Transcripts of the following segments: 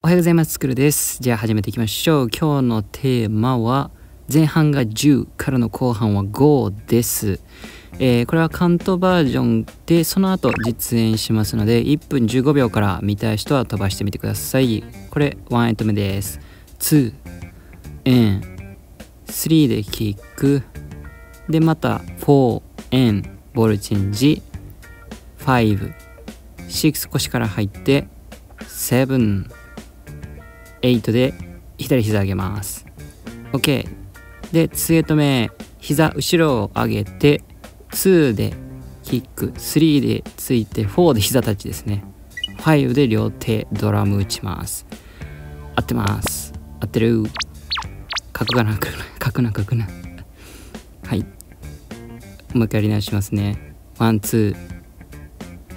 おはようございます。つくるです。じゃあ始めていきましょう。今日のテーマは前半が10からの後半は5です。これはカントバージョンでその後実演しますので、1分15秒から見たい人は飛ばしてみてください。これ1エンド目です。2エン3でキックで、また4エンボールチェンジ、56腰から入って7、8で左膝上げます。 OK で2エイト目、膝後ろを上げて2でキック、3でついて4で膝タッチですね。5で両手ドラム打ちます。合ってます。合ってる。書くかな、書くなはい、もう一回やり直しますね。ワンツ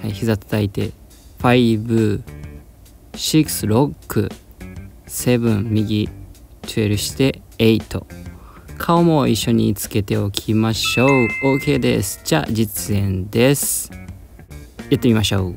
ー、はい、膝叩いて5、6ロック、7右12して、8顔も一緒につけておきましょう。 OK です。じゃあ実演です。やってみましょう。